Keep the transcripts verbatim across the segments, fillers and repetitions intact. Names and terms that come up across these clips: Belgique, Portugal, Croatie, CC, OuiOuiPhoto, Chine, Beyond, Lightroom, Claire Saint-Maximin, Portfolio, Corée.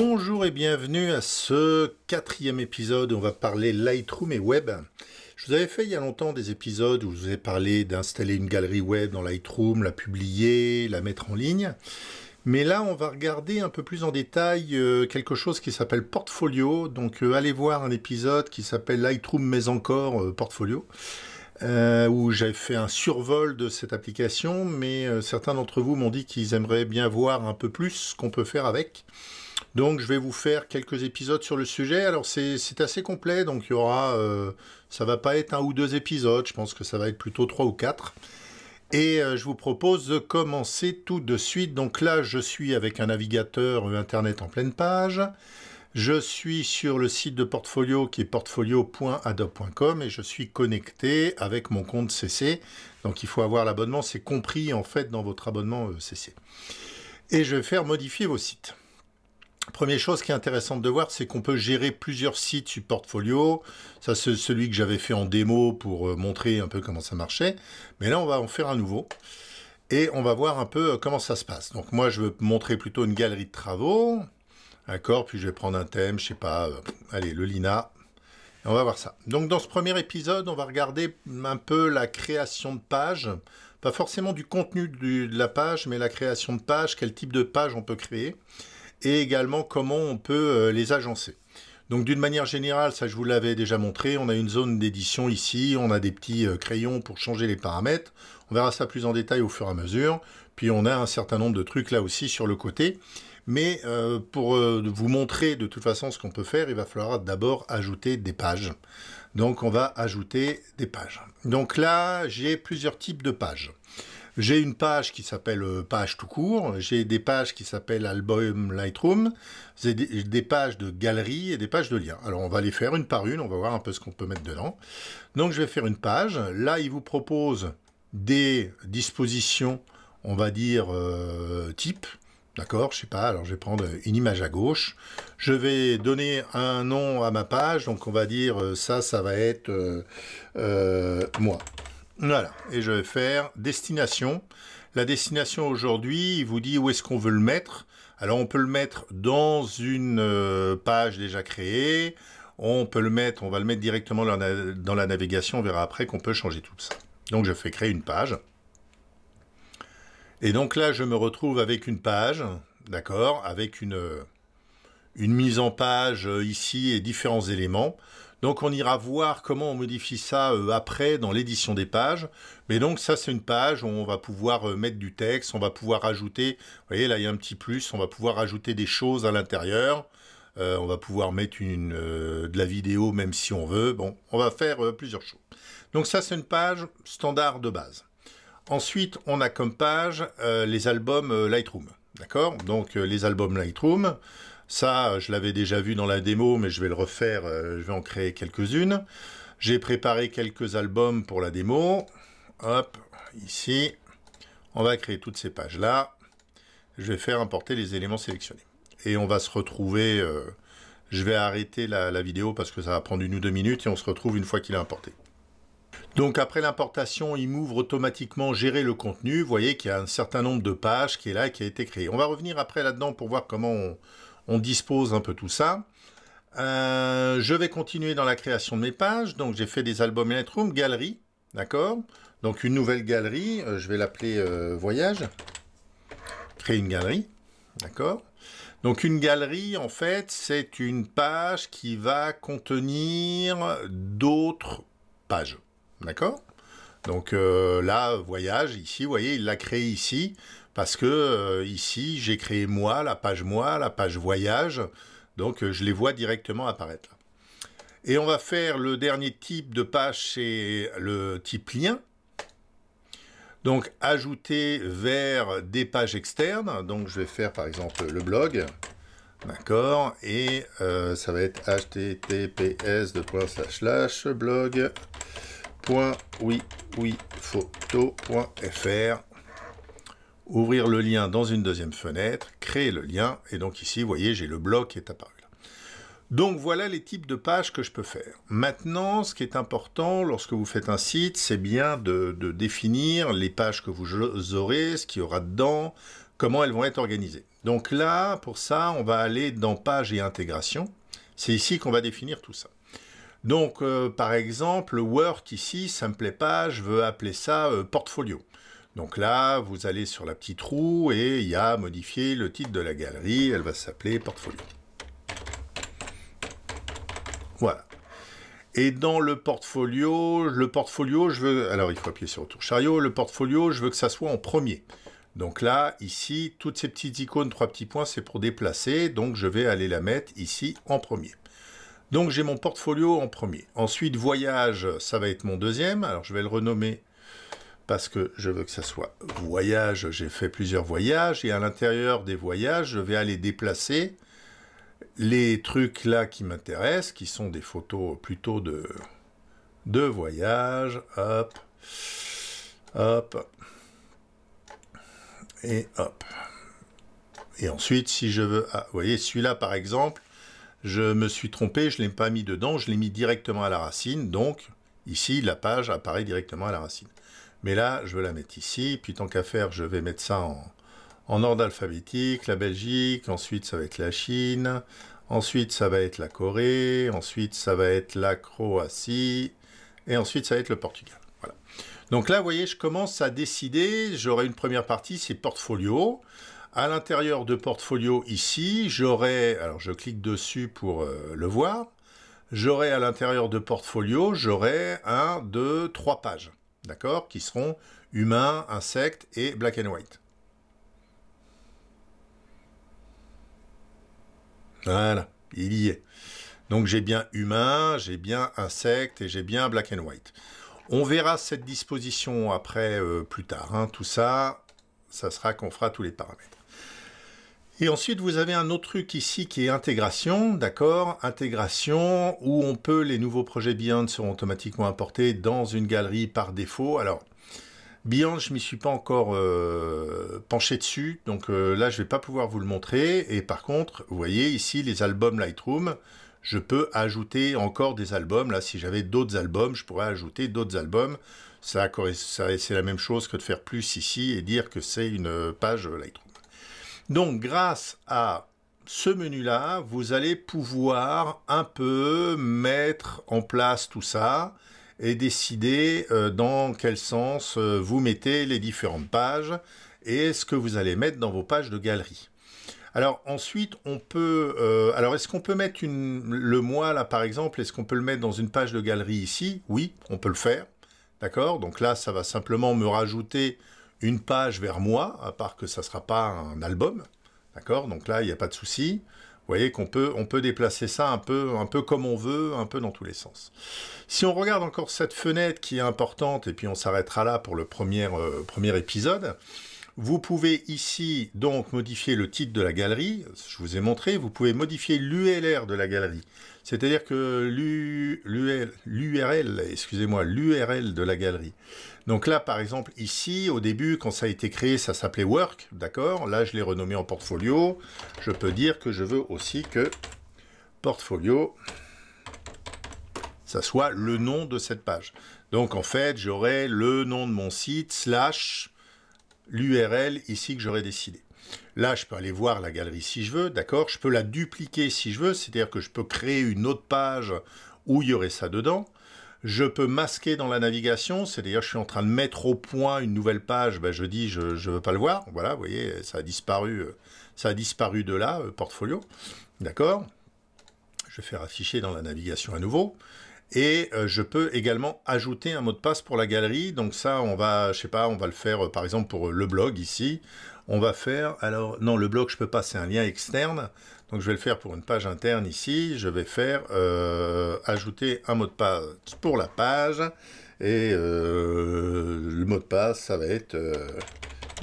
Bonjour et bienvenue à ce quatrième épisode où on va parler Lightroom et Web. Je vous avais fait il y a longtemps des épisodes où je vous ai parlé d'installer une galerie Web dans Lightroom, la publier, la mettre en ligne. Mais là, on va regarder un peu plus en détail quelque chose qui s'appelle Portfolio. Donc allez voir un épisode qui s'appelle Lightroom mais encore Portfolio. Euh, où j'avais fait un survol de cette application, mais euh, certains d'entre vous m'ont dit qu'ils aimeraient bien voir un peu plus ce qu'on peut faire avec. Donc je vais vous faire quelques épisodes sur le sujet. Alors c'est assez complet, donc il y aura, euh, ça va pas être un ou deux épisodes, je pense que ça va être plutôt trois ou quatre. Et euh, je vous propose de commencer tout de suite. Donc là je suis avec un navigateur euh, internet en pleine page. Je suis sur le site de Portfolio qui est portfolio point adobe point com et je suis connecté avec mon compte C C. Donc il faut avoir l'abonnement, c'est compris en fait dans votre abonnement C C. Et je vais faire modifier vos sites. Première chose qui est intéressante de voir, c'est qu'on peut gérer plusieurs sites sur Portfolio. Ça c'est celui que j'avais fait en démo pour montrer un peu comment ça marchait. Mais là on va en faire un nouveau. Et on va voir un peu comment ça se passe. Donc moi je veux montrer plutôt une galerie de travaux. D'accord, puis je vais prendre un thème, je sais pas, euh, allez, le Lina, et on va voir ça. Donc dans ce premier épisode, on va regarder un peu la création de page, pas forcément du contenu du, de la page, mais la création de page, quel type de page on peut créer, et également comment on peut euh, les agencer. Donc d'une manière générale, ça je vous l'avais déjà montré, on a une zone d'édition ici, on a des petits euh, crayons pour changer les paramètres, on verra ça plus en détail au fur et à mesure, puis on a un certain nombre de trucs là aussi sur le côté. Mais euh, pour euh, vous montrer de toute façon ce qu'on peut faire, il va falloir d'abord ajouter des pages. Donc on va ajouter des pages. Donc là, j'ai plusieurs types de pages. J'ai une page qui s'appelle euh, page tout court. J'ai des pages qui s'appellent album Lightroom. J'ai des, des pages de galerie et des pages de liens. Alors on va les faire une par une. On va voir un peu ce qu'on peut mettre dedans. Donc je vais faire une page. Là, il vous propose des dispositions, on va dire, euh, type. D'accord, je sais pas, alors je vais prendre une image à gauche. Je vais donner un nom à ma page, donc on va dire ça, ça va être euh, euh, moi. Voilà, et je vais faire destination. La destination aujourd'hui, il vous dit où est-ce qu'on veut le mettre. Alors on peut le mettre dans une page déjà créée. On peut le mettre, on va le mettre directement dans la navigation. On verra après qu'on peut changer tout ça. Donc je fais créer une page. Et donc là, je me retrouve avec une page, d'accord, avec une, une mise en page ici et différents éléments. Donc on ira voir comment on modifie ça après dans l'édition des pages. Mais donc ça, c'est une page où on va pouvoir mettre du texte, on va pouvoir ajouter, vous voyez là, il y a un petit plus, on va pouvoir ajouter des choses à l'intérieur. Euh, on va pouvoir mettre une, euh, de la vidéo même si on veut. Bon, on va faire euh, plusieurs choses. Donc ça, c'est une page standard de base. Ensuite, on a comme page euh, les albums euh, Lightroom, d'accord? Donc, euh, les albums Lightroom, ça, je l'avais déjà vu dans la démo, mais je vais le refaire, euh, je vais en créer quelques-unes. J'ai préparé quelques albums pour la démo. Hop, ici, on va créer toutes ces pages-là. Je vais faire importer les éléments sélectionnés. Et on va se retrouver, euh, je vais arrêter la, la vidéo parce que ça va prendre une ou deux minutes et on se retrouve une fois qu'il est importé. Donc après l'importation, il m'ouvre automatiquement gérer le contenu. Vous voyez qu'il y a un certain nombre de pages qui est là, qui a été créée. On va revenir après là-dedans pour voir comment on, on dispose un peu tout ça. Euh, je vais continuer dans la création de mes pages. Donc j'ai fait des albums Lightroom, galerie, d'accord? Donc une nouvelle galerie, euh, je vais l'appeler euh, voyage. Créer une galerie, d'accord? Donc une galerie, en fait, c'est une page qui va contenir d'autres pages. D'accord? Donc euh, là, voyage, ici, vous voyez, il l'a créé ici, parce que euh, ici, j'ai créé moi, la page moi, la page voyage, donc euh, je les vois directement apparaître. Et on va faire le dernier type de page, c'est le type lien. Donc ajouter vers des pages externes, donc je vais faire par exemple le blog, d'accord, et euh, ça va être h t t p s deux points slash slash blog. Oui, oui, photo point f r. Ouvrir le lien dans une deuxième fenêtre, créer le lien, et donc ici, vous voyez, j'ai le blog qui est apparu là. Donc voilà les types de pages que je peux faire. Maintenant, ce qui est important lorsque vous faites un site, c'est bien de, de définir les pages que vous aurez, ce qu'il y aura dedans, comment elles vont être organisées. Donc là, pour ça, on va aller dans Pages et Intégration. C'est ici qu'on va définir tout ça. Donc, euh, par exemple, Work ici, ça me plaît pas, je veux appeler ça euh, Portfolio. Donc là, vous allez sur la petite roue et il y a modifié le titre de la galerie. Elle va s'appeler Portfolio. Voilà. Et dans le portfolio, le portfolio, je veux... Alors, il faut appuyer sur le tour chariot. Le portfolio, je veux que ça soit en premier. Donc là, ici, toutes ces petites icônes, trois petits points, c'est pour déplacer. Donc, je vais aller la mettre ici en premier. Donc, j'ai mon portfolio en premier. Ensuite, voyage, ça va être mon deuxième. Alors, je vais le renommer parce que je veux que ça soit voyage. J'ai fait plusieurs voyages. Et à l'intérieur des voyages, je vais aller déplacer les trucs là qui m'intéressent, qui sont des photos plutôt de, de voyage. Hop, hop, et hop. Et ensuite, si je veux... Ah, vous voyez, celui-là, par exemple, je me suis trompé, je ne l'ai pas mis dedans, je l'ai mis directement à la racine. Donc, ici, la page apparaît directement à la racine. Mais là, je vais la mettre ici. Puis, tant qu'à faire, je vais mettre ça en... en ordre alphabétique, la Belgique, ensuite ça va être la Chine, ensuite ça va être la Corée, ensuite ça va être la Croatie, et ensuite ça va être le Portugal. Voilà. Donc là, vous voyez, je commence à décider, j'aurai une première partie, c'est Portfolio. À l'intérieur de Portfolio, ici, j'aurai, alors je clique dessus pour euh, le voir, j'aurai à l'intérieur de Portfolio, j'aurai un, deux, trois pages, d'accord, qui seront humains, insectes et black and white. Voilà, il y est. Donc j'ai bien humain, j'ai bien insecte et j'ai bien black and white. On verra cette disposition après, euh, plus tard. Hein. Tout ça, ça sera qu'on fera tous les paramètres. Et ensuite, vous avez un autre truc ici qui est intégration, d'accord? Intégration où on peut, les nouveaux projets Beyond seront automatiquement importés dans une galerie par défaut. Alors, Beyond, je ne m'y suis pas encore euh, penché dessus, donc euh, là, je ne vais pas pouvoir vous le montrer. Et par contre, vous voyez ici, les albums Lightroom, je peux ajouter encore des albums. Là, si j'avais d'autres albums, je pourrais ajouter d'autres albums. Ça, ça, c'est la même chose que de faire plus ici et dire que c'est une page Lightroom. Donc, grâce à ce menu-là, vous allez pouvoir un peu mettre en place tout ça et décider dans quel sens vous mettez les différentes pages et ce que vous allez mettre dans vos pages de galerie. Alors ensuite, on peut... Euh, alors est-ce qu'on peut mettre une, le mois là par exemple, est-ce qu'on peut le mettre dans une page de galerie ici? Oui, on peut le faire. D'accord? Donc là, ça va simplement me rajouter une page vers moi, à part que ça ne sera pas un album. D'accord? Donc là, il n'y a pas de souci. Vous voyez qu'on peut, on peut déplacer ça un peu, un peu comme on veut, un peu dans tous les sens. Si on regarde encore cette fenêtre qui est importante, et puis on s'arrêtera là pour le premier, euh, premier épisode, vous pouvez ici donc modifier le titre de la galerie, je vous ai montré, vous pouvez modifier l'U R L de la galerie. C'est-à-dire que l'U R L, excusez-moi, l'U R L de la galerie. Donc là, par exemple, ici, au début, quand ça a été créé, ça s'appelait Work, d'accord? Là, je l'ai renommé en Portfolio. Je peux dire que je veux aussi que Portfolio, ça soit le nom de cette page. Donc, en fait, j'aurai le nom de mon site, slash, l'U R L, ici, que j'aurais décidé. Là, je peux aller voir la galerie si je veux, d'accord? Je peux la dupliquer si je veux, c'est-à-dire que je peux créer une autre page où il y aurait ça dedans. Je peux masquer dans la navigation, c'est-à-dire je suis en train de mettre au point une nouvelle page, ben, je dis je ne veux pas le voir. Voilà, vous voyez, ça a disparu, ça a disparu de là, euh, Portfolio, d'accord? Je vais faire afficher dans la navigation à nouveau. Et euh, je peux également ajouter un mot de passe pour la galerie. Donc ça, on va, je sais pas, on va le faire euh, par exemple pour euh, le blog ici. On va faire, alors non, le blog je peux pas, c'est un lien externe. Donc je vais le faire pour une page interne ici. Je vais faire euh, ajouter un mot de passe pour la page. Et euh, le mot de passe, ça va être euh,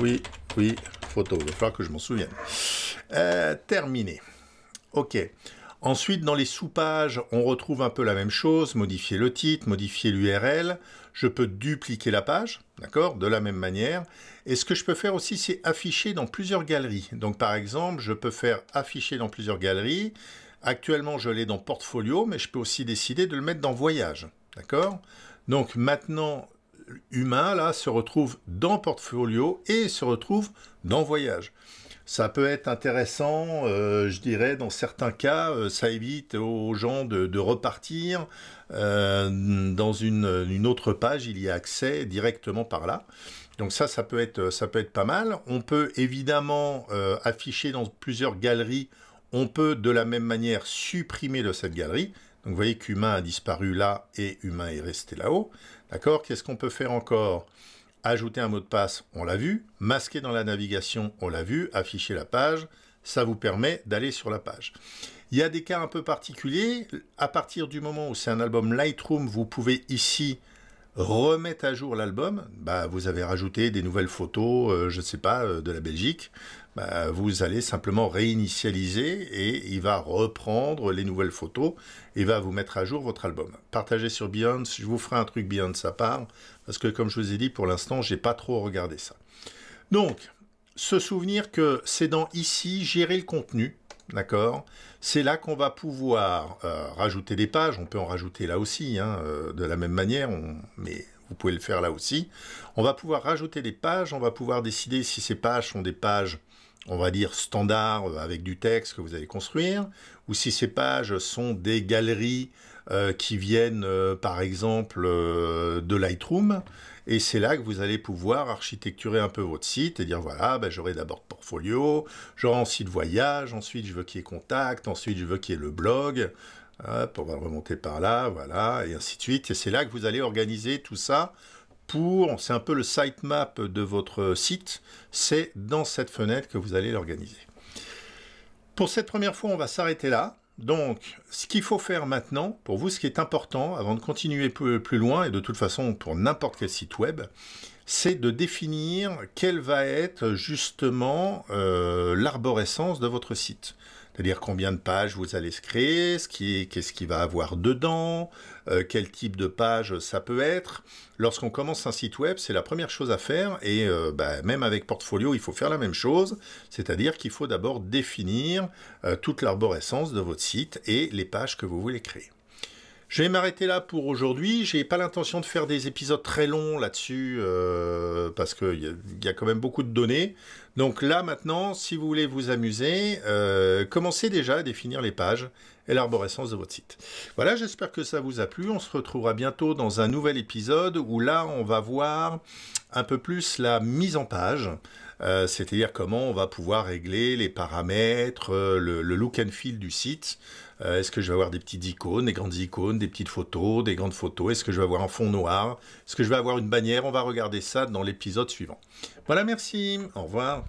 oui, oui, photo. Il va falloir que je m'en souvienne. Euh, terminé. Ok. Ensuite, dans les sous-pages, on retrouve un peu la même chose, modifier le titre, modifier l'U R L. Je peux dupliquer la page, d'accord, de la même manière. Et ce que je peux faire aussi, c'est afficher dans plusieurs galeries. Donc, par exemple, je peux faire afficher dans plusieurs galeries. Actuellement, je l'ai dans Portfolio, mais je peux aussi décider de le mettre dans Voyage, d'accord. Donc, maintenant, humain là se retrouve dans Portfolio et se retrouve dans Voyage. Ça peut être intéressant, euh, je dirais, dans certains cas, euh, ça évite aux gens de, de repartir. Euh, dans une, une autre page, il y a accès directement par là. Donc ça, ça peut être, ça peut être pas mal. On peut évidemment euh, afficher dans plusieurs galeries. On peut de la même manière supprimer de cette galerie. Donc vous voyez qu'humain a disparu là et humain est resté là-haut. D'accord? Qu'est-ce qu'on peut faire encore? Ajouter un mot de passe, on l'a vu. Masquer dans la navigation, on l'a vu. Afficher la page, ça vous permet d'aller sur la page. Il y a des cas un peu particuliers. À partir du moment où c'est un album Lightroom, vous pouvez ici remettre à jour l'album. Bah, vous avez rajouté des nouvelles photos, euh, je ne sais pas, euh, de la Belgique. Bah, vous allez simplement réinitialiser et il va reprendre les nouvelles photos et va vous mettre à jour votre album. Partagez sur Beyond, je vous ferai un truc Beyond ça part, parce que comme je vous ai dit, pour l'instant, j'ai pas trop regardé ça. Donc, se souvenir que c'est dans ici, gérer le contenu, d'accord? C'est là qu'on va pouvoir euh, rajouter des pages, on peut en rajouter là aussi, hein, euh, de la même manière, on... mais... vous pouvez le faire là aussi. On va pouvoir rajouter des pages, on va pouvoir décider si ces pages sont des pages, on va dire, standards avec du texte que vous allez construire, ou si ces pages sont des galeries euh, qui viennent, euh, par exemple, euh, de Lightroom. Et c'est là que vous allez pouvoir architecturer un peu votre site et dire, voilà, ben, j'aurai d'abord Portfolio, j'aurai un site voyage, ensuite je veux qu'il y ait contact, ensuite je veux qu'il y ait le blog. Hop, on va remonter par là, voilà, et ainsi de suite. Et c'est là que vous allez organiser tout ça pour... C'est un peu le sitemap de votre site. C'est dans cette fenêtre que vous allez l'organiser. Pour cette première fois, on va s'arrêter là. Donc, ce qu'il faut faire maintenant, pour vous, ce qui est important, avant de continuer plus loin, et de toute façon pour n'importe quel site web, c'est de définir quelle va être justement euh, l'arborescence de votre site. C'est-à-dire combien de pages vous allez créer, ce qui est, qu'est-ce qu'il va avoir dedans, euh, quel type de page ça peut être. Lorsqu'on commence un site web, c'est la première chose à faire, et euh, bah, même avec Portfolio, il faut faire la même chose, c'est-à-dire qu'il faut d'abord définir euh, toute l'arborescence de votre site et les pages que vous voulez créer. Je vais m'arrêter là pour aujourd'hui. J'ai pas l'intention de faire des épisodes très longs là-dessus euh, parce qu'il y, y a quand même beaucoup de données. Donc là, maintenant, si vous voulez vous amuser, euh, commencez déjà à définir les pages et l'arborescence de votre site. Voilà, j'espère que ça vous a plu. On se retrouvera bientôt dans un nouvel épisode où là, on va voir un peu plus la mise en page, euh, c'est-à-dire comment on va pouvoir régler les paramètres, euh, le, le look and feel du site. Euh, est-ce que je vais avoir des petites icônes, des grandes icônes, des petites photos, des grandes photos? Est-ce que je vais avoir un fond noir? Est-ce que je vais avoir une bannière? On va regarder ça dans l'épisode suivant. Voilà, merci. Au revoir.